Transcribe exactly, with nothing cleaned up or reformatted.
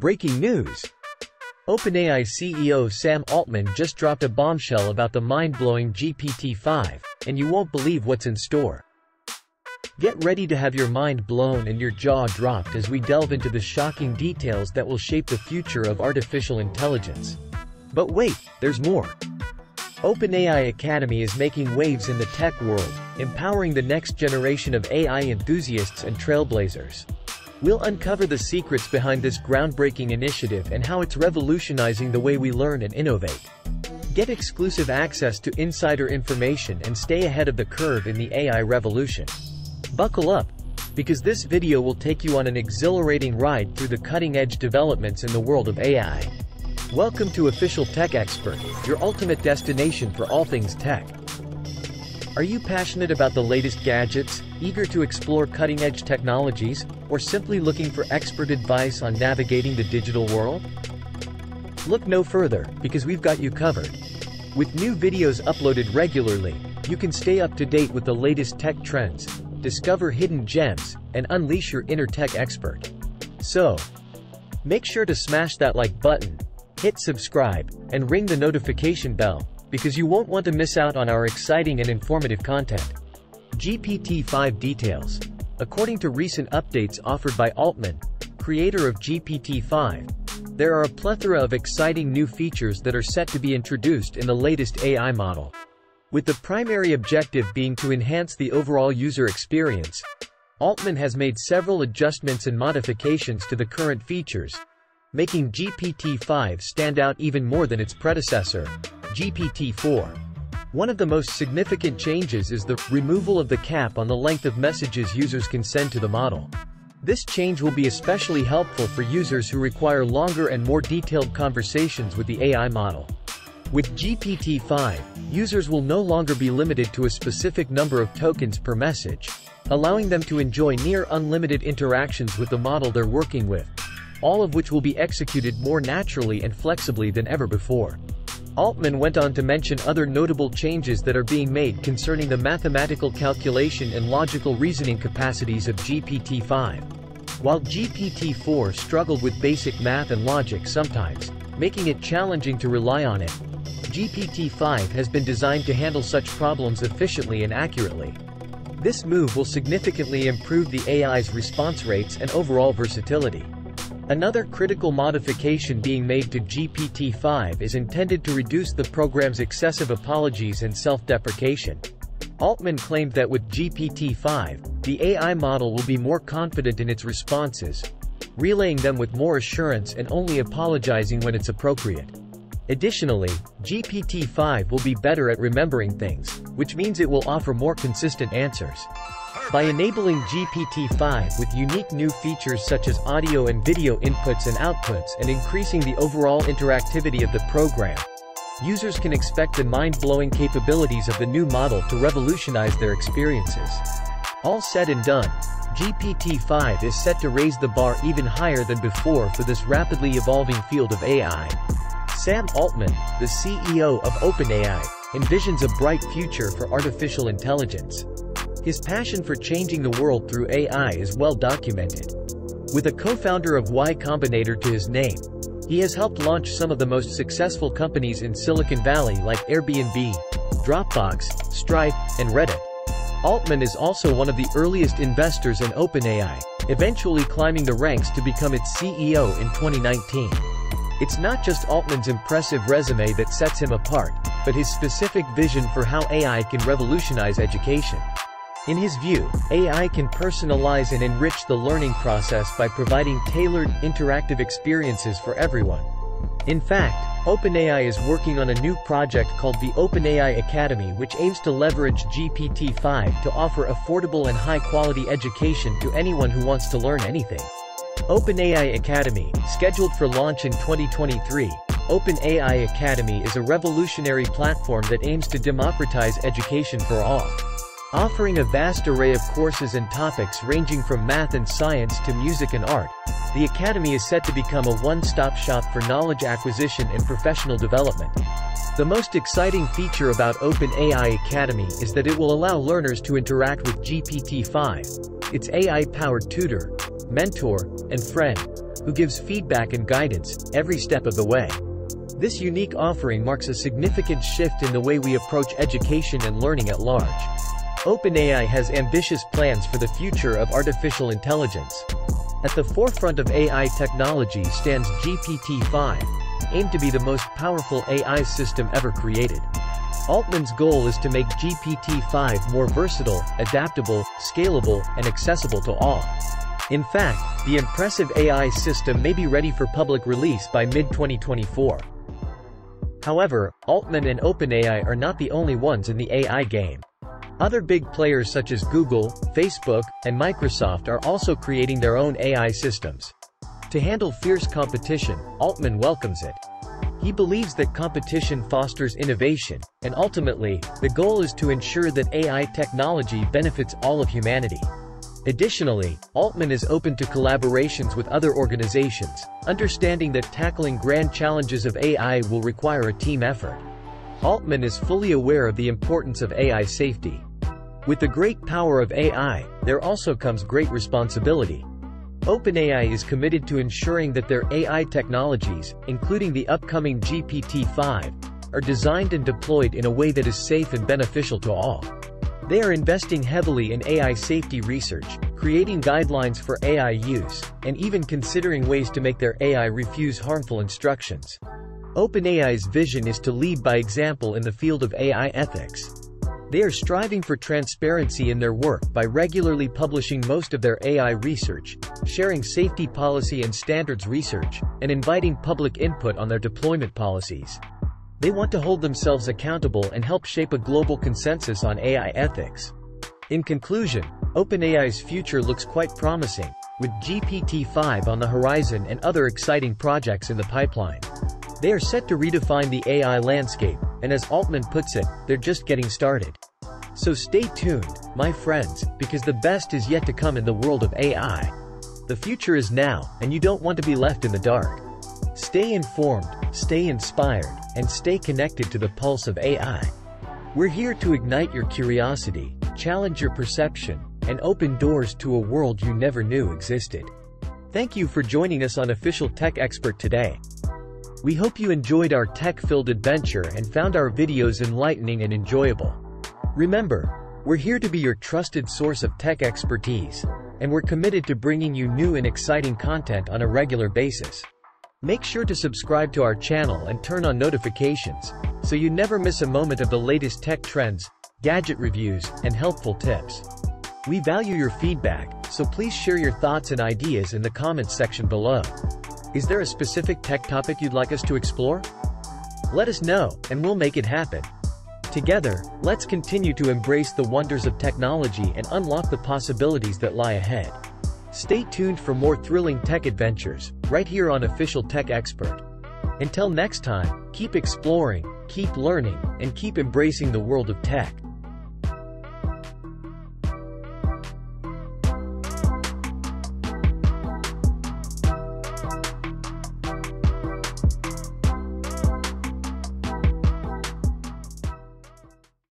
Breaking news! OpenAI C E O Sam Altman just dropped a bombshell about the mind-blowing G P T five, and you won't believe what's in store. Get ready to have your mind blown and your jaw dropped as we delve into the shocking details that will shape the future of artificial intelligence. But wait, there's more. OpenAI Academy is making waves in the tech world, empowering the next generation of A I enthusiasts and trailblazers. We'll uncover the secrets behind this groundbreaking initiative and how it's revolutionizing the way we learn and innovate. Get exclusive access to insider information and stay ahead of the curve in the A I revolution. Buckle up, because this video will take you on an exhilarating ride through the cutting-edge developments in the world of A I. Welcome to Official Tech Expert, your ultimate destination for all things tech. Are you passionate about the latest gadgets, eager to explore cutting-edge technologies, or simply looking for expert advice on navigating the digital world? Look no further, because we've got you covered. With new videos uploaded regularly, you can stay up to date with the latest tech trends, discover hidden gems, and unleash your inner tech expert. So, make sure to smash that like button, hit subscribe, and ring the notification bell, because you won't want to miss out on our exciting and informative content. G P T five details. According to recent updates offered by Altman, creator of G P T five, there are a plethora of exciting new features that are set to be introduced in the latest A I model. With the primary objective being to enhance the overall user experience, Altman has made several adjustments and modifications to the current features, making G P T five stand out even more than its predecessor, G P T four. One of the most significant changes is the removal of the cap on the length of messages users can send to the model. This change will be especially helpful for users who require longer and more detailed conversations with the A I model. With G P T five, users will no longer be limited to a specific number of tokens per message, allowing them to enjoy near unlimited interactions with the model they're working with, all of which will be executed more naturally and flexibly than ever before. Altman went on to mention other notable changes that are being made concerning the mathematical calculation and logical reasoning capacities of G P T five. While G P T four struggled with basic math and logic sometimes, making it challenging to rely on it, G P T five has been designed to handle such problems efficiently and accurately. This move will significantly improve the A I's response rates and overall versatility. Another critical modification being made to G P T five is intended to reduce the program's excessive apologies and self-deprecation. Altman claimed that with G P T five, the A I model will be more confident in its responses, relaying them with more assurance and only apologizing when it's appropriate. Additionally, G P T five will be better at remembering things, which means it will offer more consistent answers. By enabling G P T five with unique new features such as audio and video inputs and outputs and increasing the overall interactivity of the program, users can expect the mind-blowing capabilities of the new model to revolutionize their experiences. All said and done, G P T five is set to raise the bar even higher than before for this rapidly evolving field of A I. Sam Altman, the C E O of OpenAI, envisions a bright future for artificial intelligence. His passion for changing the world through A I is well documented. With a co-founder of Y Combinator to his name, he has helped launch some of the most successful companies in Silicon Valley like Airbnb, Dropbox, Stripe, and Reddit. Altman is also one of the earliest investors in OpenAI, eventually climbing the ranks to become its C E O in twenty nineteen. It's not just Altman's impressive resume that sets him apart, but his specific vision for how A I can revolutionize education. In his view, A I can personalize and enrich the learning process by providing tailored, interactive experiences for everyone. In fact, OpenAI is working on a new project called the OpenAI Academy, which aims to leverage G P T five to offer affordable and high-quality education to anyone who wants to learn anything. OpenAI Academy, scheduled for launch in twenty twenty-three, OpenAI Academy is a revolutionary platform that aims to democratize education for all. Offering a vast array of courses and topics ranging from math and science to music and art, the Academy is set to become a one-stop shop for knowledge acquisition and professional development. The most exciting feature about OpenAI Academy is that it will allow learners to interact with G P T five, its A I-powered tutor, mentor, and friend, who gives feedback and guidance every step of the way. This unique offering marks a significant shift in the way we approach education and learning at large. OpenAI has ambitious plans for the future of artificial intelligence. At the forefront of A I technology stands G P T five, aimed to be the most powerful A I system ever created. Altman's goal is to make G P T five more versatile, adaptable, scalable, and accessible to all. In fact, the impressive A I system may be ready for public release by mid twenty twenty-four. However, Altman and OpenAI are not the only ones in the A I game. Other big players such as Google, Facebook, and Microsoft are also creating their own A I systems. To handle fierce competition, Altman welcomes it. He believes that competition fosters innovation, and ultimately, the goal is to ensure that A I technology benefits all of humanity. Additionally, Altman is open to collaborations with other organizations, understanding that tackling grand challenges of A I will require a team effort. Altman is fully aware of the importance of A I safety. With the great power of A I, there also comes great responsibility. OpenAI is committed to ensuring that their A I technologies, including the upcoming G P T five, are designed and deployed in a way that is safe and beneficial to all. They are investing heavily in A I safety research, creating guidelines for A I use, and even considering ways to make their A I refuse harmful instructions. OpenAI's vision is to lead by example in the field of A I ethics. They are striving for transparency in their work by regularly publishing most of their A I research, sharing safety policy and standards research, and inviting public input on their deployment policies. They want to hold themselves accountable and help shape a global consensus on A I ethics. In conclusion, OpenAI's future looks quite promising, with G P T five on the horizon and other exciting projects in the pipeline. They are set to redefine the A I landscape, and as Altman puts it, they're just getting started. So stay tuned, my friends, because the best is yet to come in the world of A I. The future is now, and you don't want to be left in the dark. Stay informed, stay inspired, and stay connected to the pulse of A I. We're here to ignite your curiosity, challenge your perception, and open doors to a world you never knew existed. Thank you for joining us on Official Tech Expert today. We hope you enjoyed our tech-filled adventure and found our videos enlightening and enjoyable. Remember, we're here to be your trusted source of tech expertise, and we're committed to bringing you new and exciting content on a regular basis. Make sure to subscribe to our channel and turn on notifications, so you never miss a moment of the latest tech trends, gadget reviews, and helpful tips. We value your feedback, so please share your thoughts and ideas in the comments section below. Is there a specific tech topic you'd like us to explore? Let us know, and we'll make it happen. Together, let's continue to embrace the wonders of technology and unlock the possibilities that lie ahead. Stay tuned for more thrilling tech adventures, right here on Official Tech Expert. Until next time, keep exploring, keep learning, and keep embracing the world of tech.